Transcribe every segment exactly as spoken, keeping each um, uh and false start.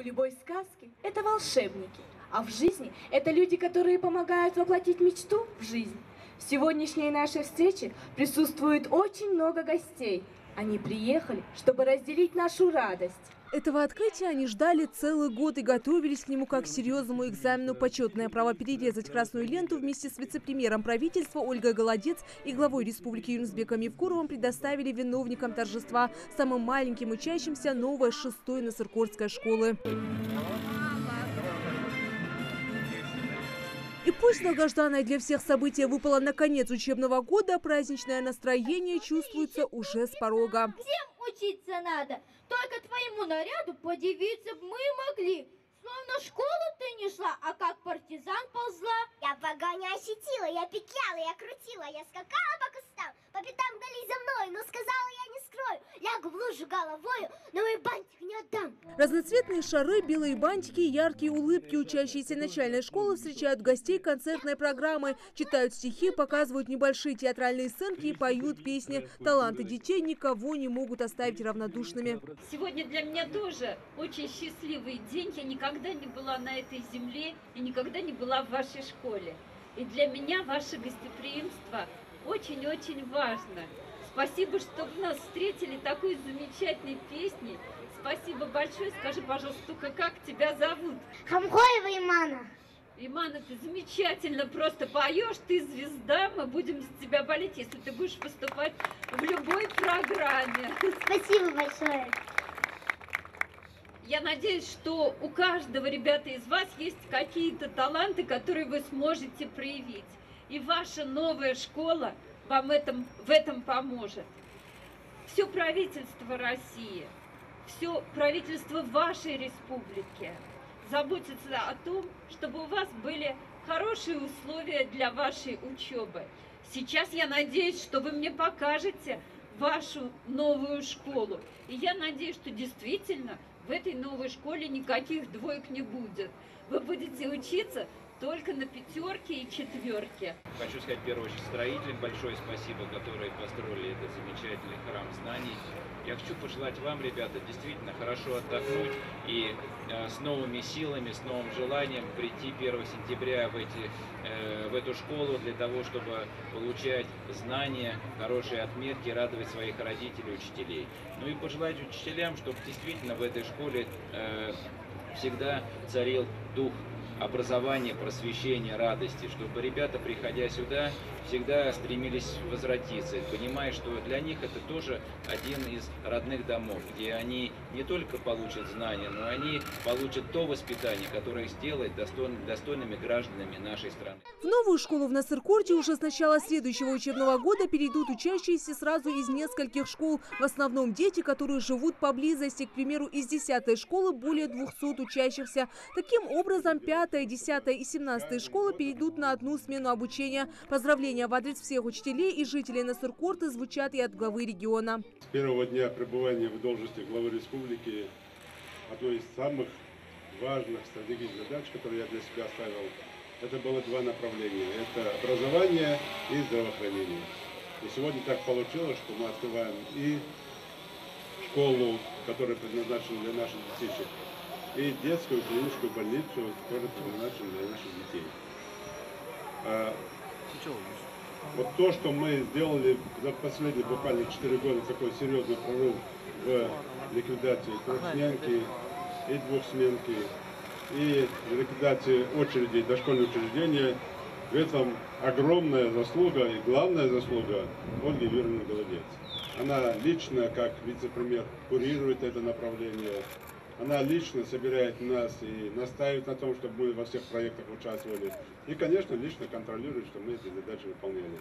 В любой сказке это волшебники, а в жизни это люди, которые помогают воплотить мечту в жизнь. В сегодняшней нашей встрече присутствует очень много гостей. Они приехали, чтобы разделить нашу радость. Этого открытия они ждали целый год и готовились к нему как к серьезному экзамену. Почетное право перерезать красную ленту вместе с вице-премьером правительства Ольгой Голодец и главой республики Юнус-Беком Евкуровым предоставили виновникам торжества, самым маленьким учащимся новой шестой Насыркорской школы. И пусть долгожданное для всех событие выпало на конец учебного года, праздничное настроение чувствуется уже с порога. Всем учиться надо. Только твоему наряду подивиться мы могли. Словно в школу ты не шла, а как партизан ползла. Я погоню ощутила, я петляла, я крутила, я скакала по кустам, по пятам гнались за мной, но сказала я не скрою. Лягу в лужу головою, но мой бантик не отдам. Разноцветные шары, белые бантики и яркие улыбки учащиеся начальной школы встречают гостей концертной программы, читают стихи, показывают небольшие театральные сценки и поют песни. Таланты детей никого не могут оставить равнодушными. Сегодня для меня тоже очень счастливый день. Я никогда не была на этой земле и никогда не была в вашей школе. И для меня ваше гостеприимство очень-очень важно. Спасибо, что вы нас встретили такой замечательной песней. Спасибо большое. Скажи, пожалуйста, как тебя зовут? Хамкоева Имана. Имана, ты замечательно просто поешь, ты звезда, мы будем за тебя болеть, если ты будешь выступать в любой программе. Спасибо большое. Я надеюсь, что у каждого, ребята, из вас есть какие-то таланты, которые вы сможете проявить. И ваша новая школа вам этом, в этом поможет. Все правительство России, все правительство вашей республики заботится о том, чтобы у вас были хорошие условия для вашей учебы. Сейчас я надеюсь, что вы мне покажете вашу новую школу. И я надеюсь, что действительно в этой новой школе никаких двоек не будет. Вы будете учиться только на пятерке и четверке. Хочу сказать, в первую очередь, строителям большое спасибо, которые построили этот замечательный храм знаний. Я хочу пожелать вам, ребята, действительно хорошо отдохнуть и э, с новыми силами, с новым желанием прийти первого сентября в, эти, э, в эту школу для того, чтобы получать знания, хорошие отметки, радовать своих родителей, учителей. Ну и пожелать учителям, чтобы действительно в этой школе э, всегда царил дух образование, просвещение, радости, чтобы ребята, приходя сюда, всегда стремились возвратиться, понимая, что для них это тоже один из родных домов, где они не только получат знания, но они получат то воспитание, которое их сделает достойными, достойными гражданами нашей страны. В новую школу в Насыр-Корте уже с начала следующего учебного года перейдут учащиеся сразу из нескольких школ. В основном дети, которые живут поблизости, к примеру, из десятой школы более двухсот учащихся. Таким образом, пятая десятая и семнадцатая школы перейдут на одну смену обучения. Поздравления в адрес всех учителей и жителей Насыр-Корте звучат и от главы региона. С первого дня пребывания в должности главы республики одной из самых важных стратегических задач, которые я для себя оставил, это было два направления. Это образование и здравоохранение. И сегодня так получилось, что мы открываем и школу, которая предназначена для наших детей, и детскую клиническую больницу, которая предназначена для наших детей. А, вот то, что мы сделали за последние буквально четыре года, такой серьезный прорыв в ликвидации трехсменки и двухсменки, и ликвидации очередей, дошкольных учреждений, в этом огромная заслуга и главная заслуга Ольги Юрьевны Голодец. Она лично, как вице-премьер, курирует это направление. Она лично собирает нас и настаивает на том, чтобы мы во всех проектах участвовали. И, конечно, лично контролирует, что мы эти задачи выполняли.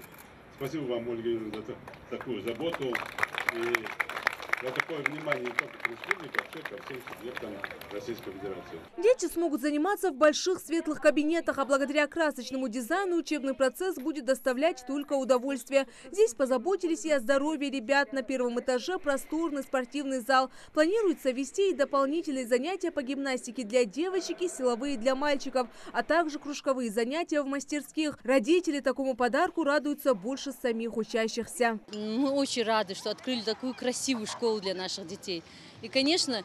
Спасибо вам, Ольга Юрьевна, за такую заботу и за такое внимание не только к республике, а вообще ко всем субъектам Российской Федерации. Дети смогут заниматься в больших светлых кабинетах, а благодаря красочному дизайну учебный процесс будет доставлять только удовольствие. Здесь позаботились и о здоровье ребят. На первом этаже просторный спортивный зал. Планируется вести и дополнительные занятия по гимнастике для девочек и силовые для мальчиков, а также кружковые занятия в мастерских. Родители такому подарку радуются больше самих учащихся. Мы очень рады, что открыли такую красивую школу для наших детей. И, конечно,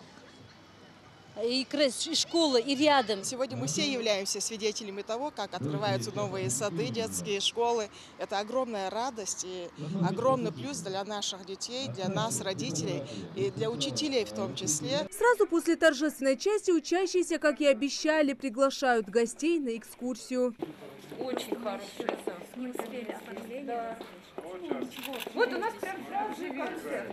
и школы, и рядом. Сегодня мы все являемся свидетелями того, как открываются новые сады, детские школы. Это огромная радость и огромный плюс для наших детей, для нас, родителей, и для учителей в том числе. Сразу после торжественной части учащиеся, как и обещали, приглашают гостей на экскурсию. Очень хороший зал. Не успели смотреть. Да. Вот у нас прям сразу же концерт.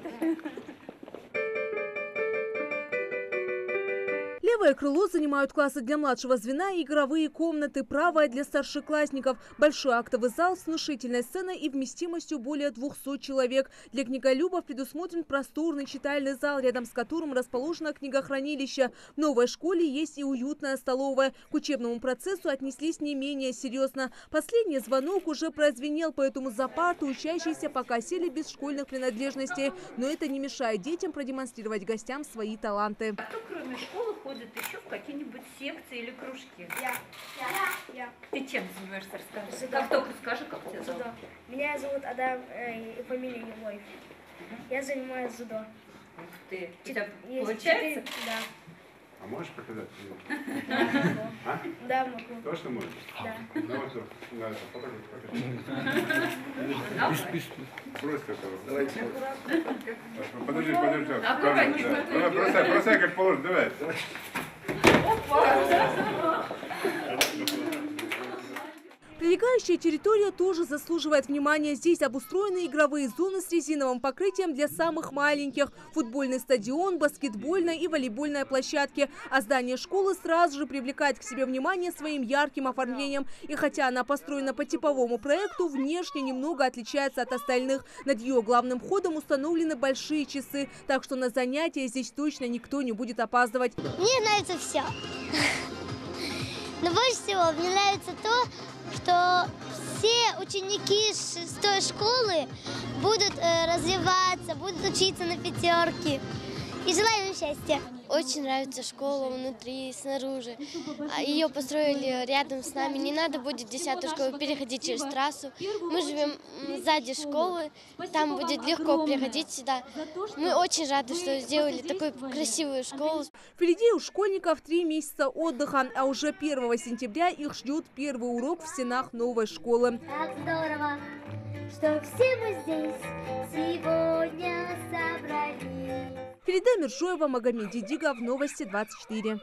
Левое крыло занимают классы для младшего звена и игровые комнаты, правое для старшеклассников. Большой актовый зал с внушительной сценой и вместимостью более двухсот человек. Для книголюбов предусмотрен просторный читальный зал, рядом с которым расположено книгохранилище. В новой школе есть и уютная столовая. К учебному процессу отнеслись не менее серьезно. Последний звонок уже прозвенел, поэтому за парту учащиеся пока сели без школьных принадлежностей. Но это не мешает детям продемонстрировать гостям свои таланты. А кто, кроме школы, еще в какие-нибудь секции или кружки? Я. Я. Я. Ты чем занимаешься? Расскажи. Как только скажи, как тебя зовут? Зудо. Меня зовут Адам, э, и фамилия Евлоев. Угу. Я занимаюсь дзюдо. Ух ты. У тебя Есть получается? Четыре, да. А можешь показать? Да, могу. То, что можешь? Да. Просто давайте. Подожди, подожди. Бросай, бросай, как положено, давай. Прилегающая территория тоже заслуживает внимания. Здесь обустроены игровые зоны с резиновым покрытием для самых маленьких, футбольный стадион, баскетбольная и волейбольная площадки. А здание школы сразу же привлекает к себе внимание своим ярким оформлением. И хотя она построена по типовому проекту, внешне немного отличается от остальных. Над ее главным входом установлены большие часы, так что на занятия здесь точно никто не будет опаздывать. Мне нравится все. Но больше всего мне нравится то, что все ученики шестой школы будут э, развиваться, будут учиться на пятерке. И желаю им счастья. Очень нравится школа внутри и снаружи. Ее построили рядом с нами. Не надо будет в десятую школу переходить через трассу. Мы живем сзади школы. Там будет легко переходить сюда. Мы очень рады, что сделали такую красивую школу. Впереди у школьников три месяца отдыха. А уже первого сентября их ждет первый урок в стенах новой школы. Так здорово, что все мы здесь сегодня собрались. Филида Миржоева, Магомед Дидига, в новости двадцать четыре.